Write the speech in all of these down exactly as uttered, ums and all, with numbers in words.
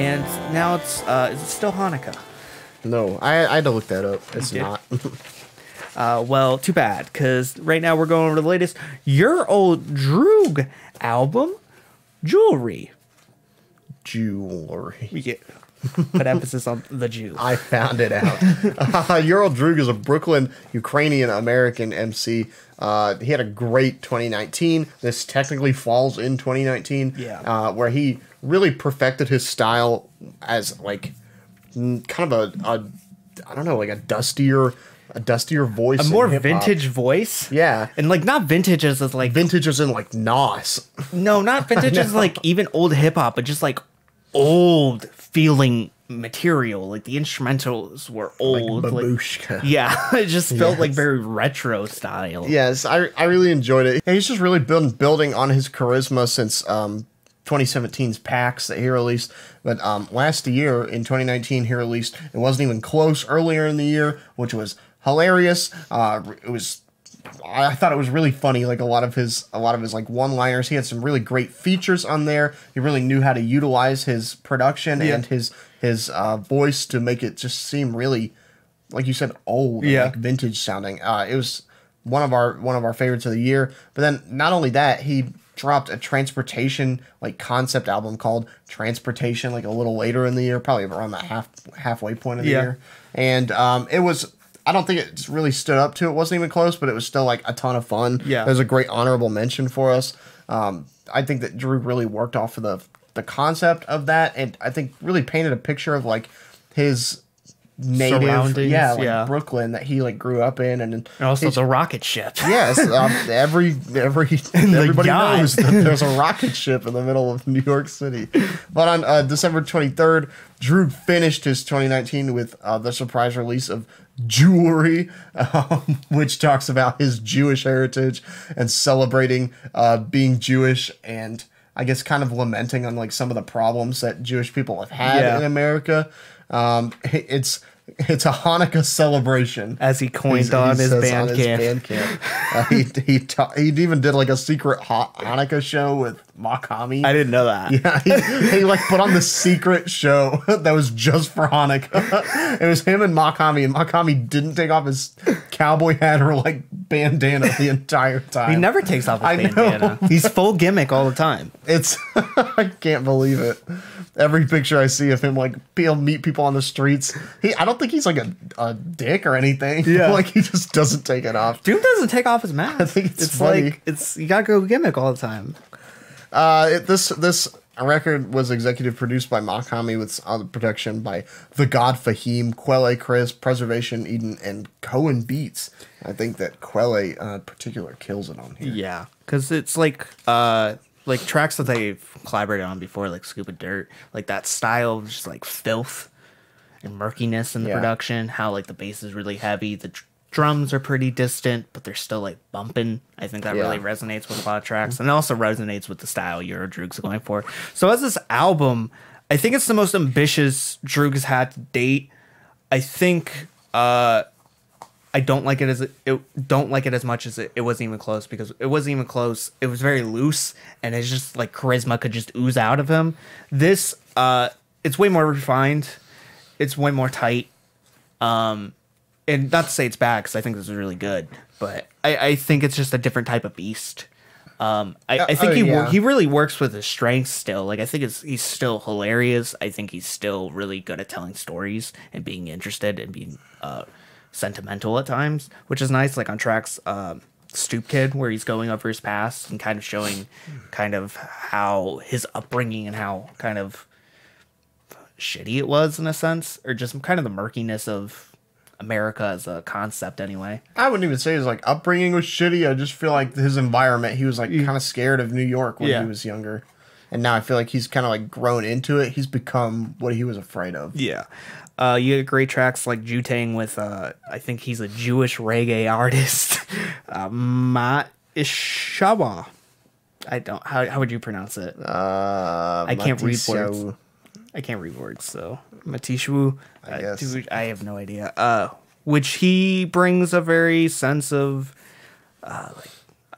And now it's uh, is it still Hanukkah? No, I, I had to look that up. It's okay. Not. uh, well, too bad, because right now we're going over the latest Your Old Droog album, Jewelry. Jewelry. Yeah. Put emphasis on the Jew. I found it out. uh, Your Old Droog is a Brooklyn Ukrainian-American M C. Uh, he had a great twenty nineteen. This technically falls in twenty nineteen, yeah. uh, where he really perfected his style as like kind of a, a I don't know, like a dustier, a dustier voice, a more vintage voice. Yeah, and like not vintage as like vintage as in like Nas. No, not vintage as like even old hip hop, but just like old feeling material. Like the instrumentals were old, like babushka. Like, yeah, it just felt yes. like very retro style. Yes, I I really enjoyed it. And he's just really building building on his charisma since um twenty seventeen's PAX that he released. But um last year in twenty nineteen he released It Wasn't Even Close earlier in the year, which was hilarious. Uh it was I thought it was really funny, like a lot of his a lot of his like one-liners. He had some really great features on there. He really knew how to utilize his production yeah. and his his uh, voice to make it just seem really, like you said, old, yeah. and like vintage sounding. Uh, it was one of our one of our favorites of the year. But then not only that, he dropped a transportation like concept album called Transportation like a little later in the year, probably around the half halfway point of the yeah. year. And um, it was. I don't think it really stood up to It Wasn't Even Close, but it was still like a ton of fun. Yeah, it was a great honorable mention for us. Um, I think that Drew really worked off of the the concept of that, and I think really painted a picture of like his native, yeah, like yeah. Brooklyn that he like grew up in, and, and also his, the rocket ship. Yes, um, every every everybody knows that there's a rocket ship in the middle of New York City. But on uh, December twenty-third, Droog finished his twenty nineteen with uh, the surprise release of Jewelry, um, which talks about his Jewish heritage and celebrating uh, being Jewish, and I guess kind of lamenting on like some of the problems that Jewish people have had yeah. in America. Um, it's it's a Hanukkah celebration, as he coined he's, on, he his on his Bandcamp. uh, he he ta he even did like a secret ha Hanukkah show with Mach-Hommy. I didn't know that. Yeah, he, he like put on the secret show that was just for Hanukkah. It was him and Mokami, and Mokami didn't take off his cowboy hat or like bandana the entire time. He never takes off his I bandana. Know. He's full gimmick all the time. It's I can't believe it. Every picture I see of him, like he'll meet people on the streets. He I don't think he's like a, a dick or anything. Yeah, like he just doesn't take it off. Dude doesn't take off his mask. I think it's, it's funny. Like it's you gotta go gimmick all the time. Uh, it, this this record was executive produced by Mach-Hommy with uh, production by the God Fahim, Quelle, Chris, Preservation, Eden, and Cohen Beats. I think that Quelle uh, in particular kills it on here. Yeah, because it's like uh, like tracks that they've collaborated on before, like Scoop of Dirt, like that style of just like filth and murkiness in the yeah. production. How like the bass is really heavy, the tr drums are pretty distant, but they're still like bumping. I think that yeah. really resonates with a lot of tracks, and it also resonates with the style Your Old Droog's going for. So as this album, I think it's the most ambitious Droog has had to date. I think uh, I don't like it as it, it don't like it as much as it, it wasn't even close, because It Wasn't Even Close. It was very loose, and it's just like charisma could just ooze out of him. This uh, it's way more refined. It's way more tight. Um, And not to say it's bad, because I think this is really good, but I, I think it's just a different type of beast. Um, I, I think oh, he yeah. he really works with his strengths still. Like I think it's he's still hilarious. I think he's still really good at telling stories and being interested and being uh, sentimental at times, which is nice. Like on tracks um, Stoop Kid, where he's going over his past and kind of showing kind of how his upbringing and how kind of shitty it was in a sense, or just kind of the murkiness of America as a concept anyway. I wouldn't even say his like upbringing was shitty. I just feel like his environment, he was like kind of scared of New York when yeah. he was younger, and now I feel like he's kind of like grown into it. He's become what he was afraid of. Yeah. Uh, you get great tracks like Jew Tang with uh, I think he's a Jewish reggae artist, uh, Matisyahu. I don't how how would you pronounce it? Uh, I can't read words. I can't read words, so Matisyahu, I uh, guess. Dude, I have no idea. Uh, which he brings a very sense of, uh, like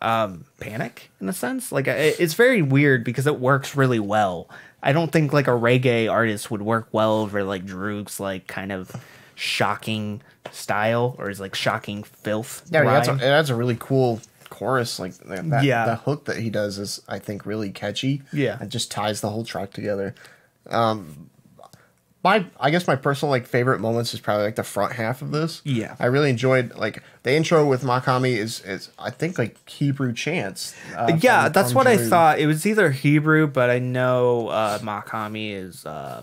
um, panic in a sense. Like, it's very weird because it works really well. I don't think like a reggae artist would work well over like Droog's like kind of shocking style or his like shocking filth. Yeah, that's a, that's a really cool chorus. Like that, yeah. The hook that he does is, I think, really catchy. Yeah, it just ties the whole track together. Um, my I guess my personal like favorite moments is probably like the front half of this. Yeah, I really enjoyed like the intro with Mach-Hommy is is I think like Hebrew chants. Uh, yeah, from, that's from what Drew. I thought. It was either Hebrew, but I know uh, Mach-Hommy is uh,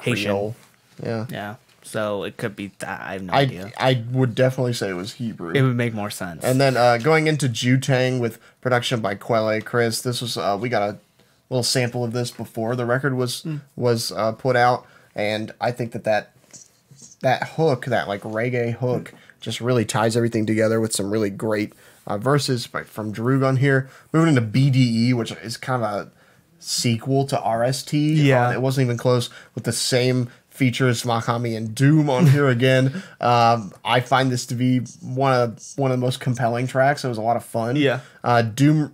Haitian. Creole. Yeah, yeah. So it could be that. I have no I, idea. I would definitely say it was Hebrew. It would make more sense. And then uh, going into Jew Tang with production by Quelle, Chris. This was uh, we got a little sample of this before the record was mm. was uh, put out, and I think that that that hook, that like reggae hook, mm. just really ties everything together with some really great uh, verses by from Droog on here. Moving into B D E, which is kind of a sequel to R S T. Yeah, um, it wasn't even close with the same. Features Mach-Hommy and Doom on here again. um, I find this to be one of one of the most compelling tracks. It was a lot of fun. Yeah, uh, Doom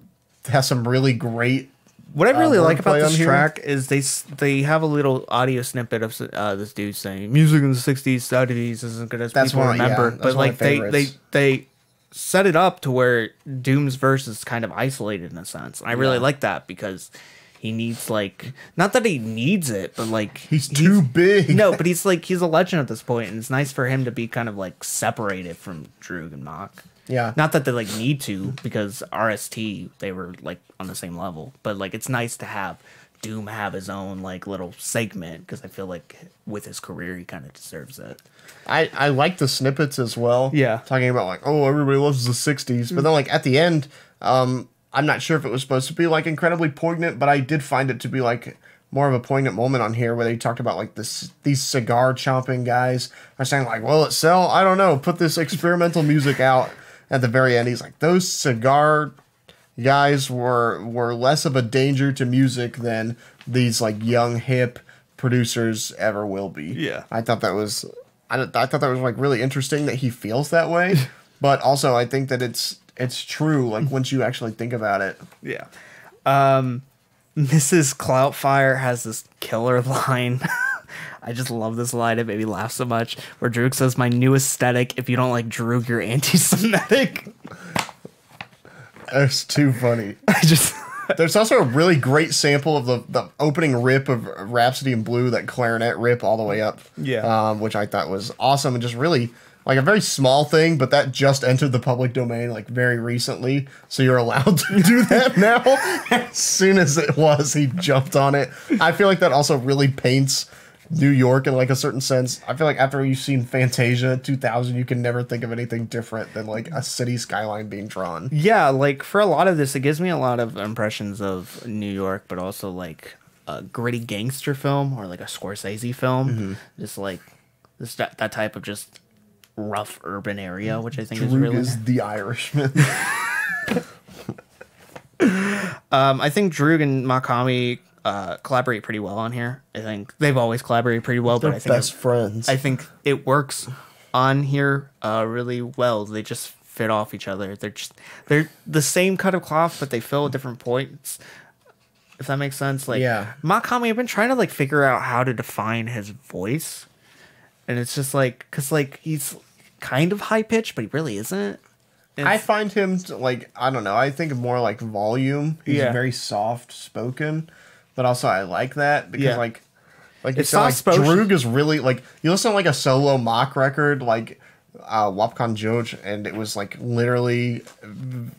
has some really great. What I really uh, like about this track is they they have a little audio snippet of uh, this dude saying music in the sixties, seventies isn't good as that's people one, remember, yeah, but like they they they set it up to where Doom's verse is kind of isolated in a sense. And I really yeah. like that because. He needs like not that he needs it, but like he's, he's too big. No, but he's like he's a legend at this point, and it's nice for him to be kind of like separated from Droog and Mach. Yeah, not that they like need to because R S T they were like on the same level, but like it's nice to have Doom have his own like little segment because I feel like with his career he kind of deserves it. I I like the snippets as well. Yeah, talking about like oh everybody loves the sixties, but then like at the end, um. I'm not sure if it was supposed to be like incredibly poignant, but I did find it to be like more of a poignant moment on here where they talked about like this, these cigar chomping guys are saying like, will it sell? I don't know. Put this experimental music out at the very end. He's like, those cigar guys were, were less of a danger to music than these like young hip producers ever will be. Yeah. I thought that was, I, I thought that was like really interesting that he feels that way, but also I think that it's, It's true, like, once you actually think about it. Yeah. Um, Missus Cloutfire has this killer line. I just love this line. It made me laugh so much. Where Droog says, my new aesthetic, if you don't like Droog, you're anti-Semitic. That's too funny. I just... There's also a really great sample of the, the opening rip of Rhapsody in Blue, that clarinet rip all the way up. Yeah. Um, which I thought was awesome and just really... Like a very small thing, but that just entered the public domain like very recently. So you're allowed to do that now. As soon as it was, he jumped on it. I feel like that also really paints New York in like a certain sense. I feel like after you've seen Fantasia two thousand, you can never think of anything different than like a city skyline being drawn. Yeah, like for a lot of this, it gives me a lot of impressions of New York, but also like a gritty gangster film or like a Scorsese film. Mm-hmm. Just like this that, that type of just... rough urban area, which I think Droog is really is the Irishman. um, I think Droog and Mach-Hommy uh, collaborate pretty well on here. I think they've always collaborated pretty well, They're but I think best it, friends. I think it works on here uh, really well. They just fit off each other. They're just they're the same cut of cloth, but they fill different points. If that makes sense, like yeah. Mach-Hommy, I've been trying to like figure out how to define his voice, and it's just like because like he's. Kind of high pitched, but he really isn't. It's I find him like I don't know. I think more like volume. He's yeah. very soft spoken, but also I like that because yeah. like like it's not like, Droog is really like you listen to like a solo Mach record like uh, Wap Konn Jòj, and it was like literally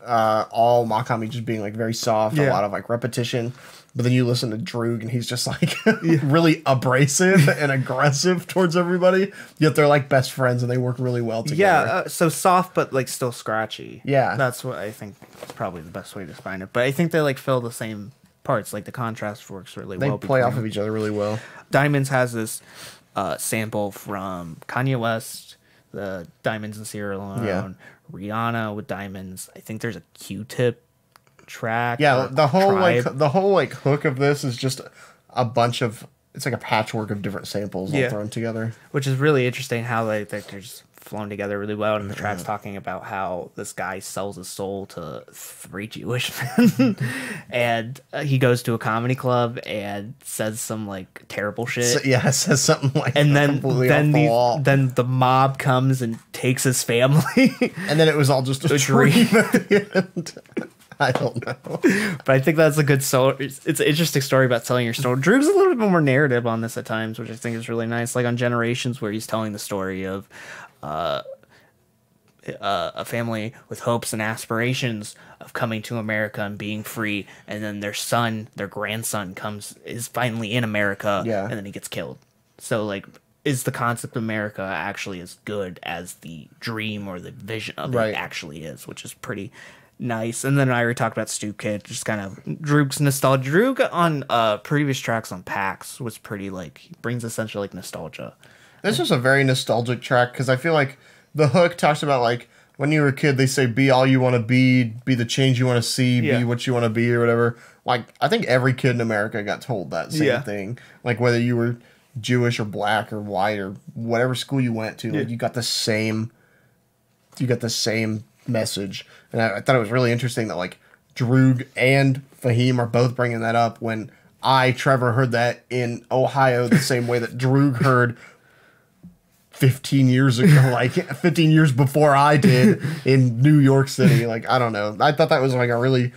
uh, all Mach-Hommy just being like very soft, yeah. a lot of like repetition. But then you listen to Droog, and he's just, like, yeah. really abrasive and aggressive towards everybody. Yet they're, like, best friends, and they work really well together. Yeah, uh, so soft, but, like, still scratchy. Yeah. That's what I think is probably the best way to define it. But I think they, like, fill the same parts. Like, the contrast works really they well. They play off of each other really well. Diamonds has this uh, sample from Kanye West, the Diamonds and Sierra Leone, yeah. Rihanna with Diamonds. I think there's a Q-Tip. Track yeah the whole tribe. like the whole like hook of this is just a bunch of it's like a patchwork of different samples yeah. all thrown together. Which is really interesting how they, they're just flown together really well. And the track's yeah. talking about how this guy sells his soul to three Jewish men. And uh, he goes to a comedy club and says some like terrible shit. So, yeah, says something like and then then the, the then the mob comes and takes his family. And then it was all just a, a dream. dream at the end. I don't know. But I think that's a good story. It's, it's an interesting story about telling your story. Droog's a little bit more narrative on this at times, which I think is really nice. Like on Generations, where he's telling the story of uh, uh, a family with hopes and aspirations of coming to America and being free. And then their son, their grandson comes, is finally in America. Yeah. And then he gets killed. So like, is the concept of America actually as good as the dream or the vision of right. it actually is, which is pretty nice. And then I already talked about Stoop Kid, just kind of Droog's nostalgia. Droog on uh previous tracks on PAX was pretty like he brings essentially like nostalgia. This was a very nostalgic track because I feel like the hook talks about like when you were a kid they say be all you want to be, be the change you want to see, yeah. be what you want to be or whatever. Like I think every kid in America got told that same yeah. thing. Like whether you were Jewish or black or white or whatever school you went to, yeah. like you got the same you got the same message. And I, I thought it was really interesting that like Droog and Fahim are both bringing that up when I, Trevor, heard that in Ohio the same way that Droog heard fifteen years ago, like fifteen years before I did in New York City. Like, I don't know. I thought that was like a really,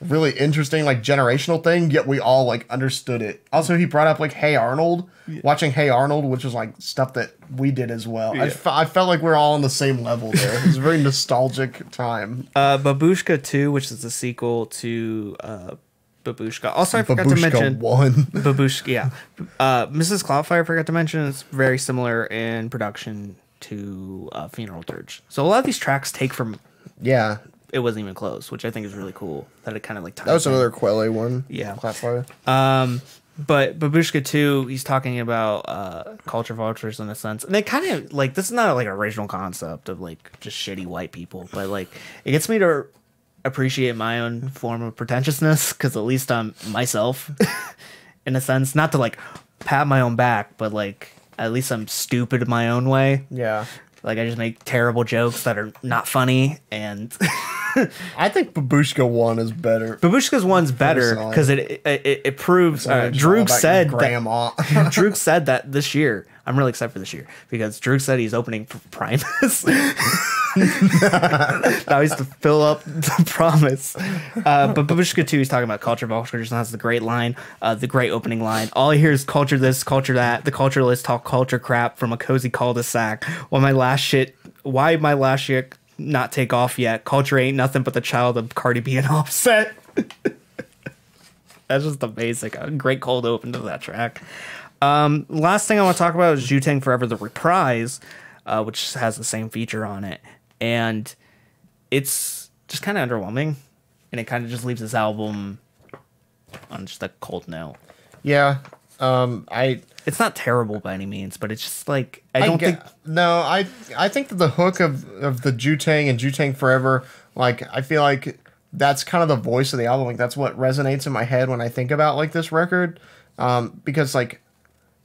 really interesting, like generational thing, yet we all like understood it. Also, he brought up like Hey Arnold, yeah. watching Hey Arnold, which is like stuff that we did as well. Yeah. I, f I felt like we were all on the same level there. It was a very nostalgic time. Uh, Babushka two, which is the sequel to uh, Babushka. Also, I forgot Babushka to mention one. Babushka, yeah. Uh, Missus Cloutfire, I forgot to mention, it's very similar in production to uh, Funeral Dirge. So a lot of these tracks take from yeah. It wasn't even close, which I think is really cool. That it kind of like that was in. Another Quelle one, yeah. Um, but Babushka two, he's talking about uh, culture vultures in a sense, and they kind of like this is not like an original concept of like just shitty white people, but like it gets me to appreciate my own form of pretentiousness because at least I'm myself in a sense, not to like pat my own back, but like at least I'm stupid in my own way. Yeah. Like, I just make terrible jokes that are not funny, and... I think Babushka one is better. Babushka's one's better, because it, it it proves... Uh, Droog said grandma. that... Droog said that this year. I'm really excited for this year, because Droog said he's opening for Primus. Now he's to fill up the promise. Uh, but Babushka two, he's talking about culture vultures, and that's the great line, uh, the great opening line. All I hear is culture this, culture that, the culturalists talk culture crap from a cozy cul-de-sac. Why my last shit, why my last shit not take off yet? Culture ain't nothing but the child of Cardi B and Offset. That's just amazing. A great cold open to that track. Um, last thing I want to talk about is Jew Tang Forever, the reprise, uh, which has the same feature on it. And it's just kind of underwhelming. And it kind of just leaves this album on just a cold note. Yeah. Um, I. It's not terrible by any means, but it's just like, I don't I think. No, I I think that the hook of, of the Jew Tang and Jew Tang Forever, like, I feel like that's kind of the voice of the album. Like, that's what resonates in my head when I think about, like, this record. Um, because, like,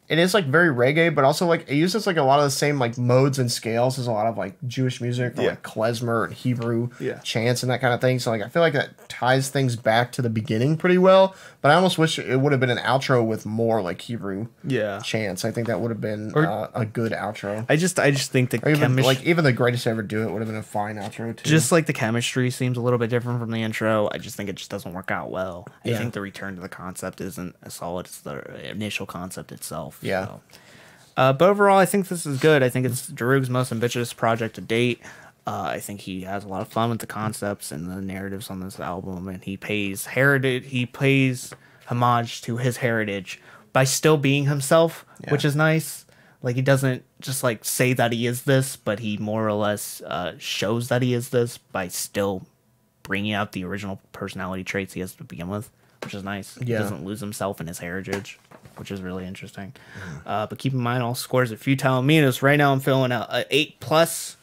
it is like very reggae, but also like it uses like a lot of the same like modes and scales as a lot of like Jewish music, or yeah. like klezmer and Hebrew yeah. chants and that kind of thing. So like I feel like that ties things back to the beginning pretty well. But I almost wish it would have been an outro with more like Hebrew yeah. chants. I think that would have been or, uh, a good outro. I just I just think the chemistry, like even the Greatest Ever Do It would have been a fine outro too. Just like the chemistry seems a little bit different from the intro. I just think it just doesn't work out well. Yeah. I think the return to the concept isn't as solid as the initial concept itself. Yeah. So. Uh, but overall, I think this is good. I think it's Droog's most ambitious project to date. Uh, I think he has a lot of fun with the concepts and the narratives on this album, and he pays heritage. He pays homage to his heritage by still being himself, yeah. which is nice. Like he doesn't just like say that he is this, but he more or less uh, shows that he is this by still bringing out the original personality traits he has to begin with, which is nice. Yeah. He doesn't lose himself in his heritage, which is really interesting. Uh, but keep in mind, all scores are futile and meaningless. Right now, I'm feeling a, a eight plus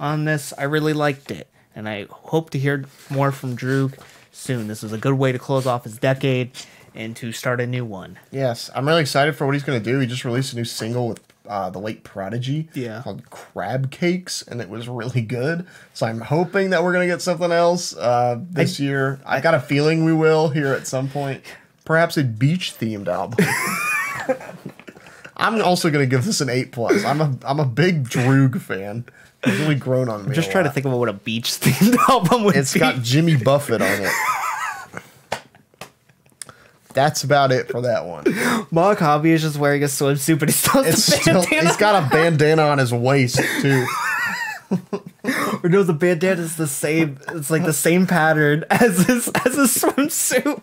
on this. I really liked it, and I hope to hear more from Droog soon. This is a good way to close off his decade, and to start a new one. Yes, I'm really excited for what he's going to do. He just released a new single with uh, the late Prodigy yeah. called Crab Cakes, and it was really good. So I'm hoping that we're going to get something else uh, this I, year. I got a feeling we will here at some point. Perhaps a beach-themed album. I'm also going to give this an eight plus. I'm a, I'm a big Droog fan. It's really grown on me. I'm just trying lot. to think about what a beach-themed album would it's be. It's got Jimmy Buffett on it. That's about it for that one. Mach-Hommy is just wearing a swimsuit, but he still has a bandana. Still, he's got a bandana on his waist, too. Or no, the bandana is the same. It's like the same pattern as his, as his swimsuit.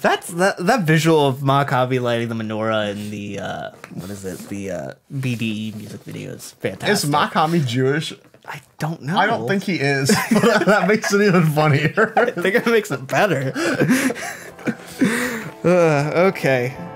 That's that that visual of Mach-Hommy lighting the menorah in the uh, what is it the uh, B D E music video is fantastic. Is Mach-Hommy Jewish? I don't know. I don't think he is. That makes it even funnier. I think it makes it better. uh, okay.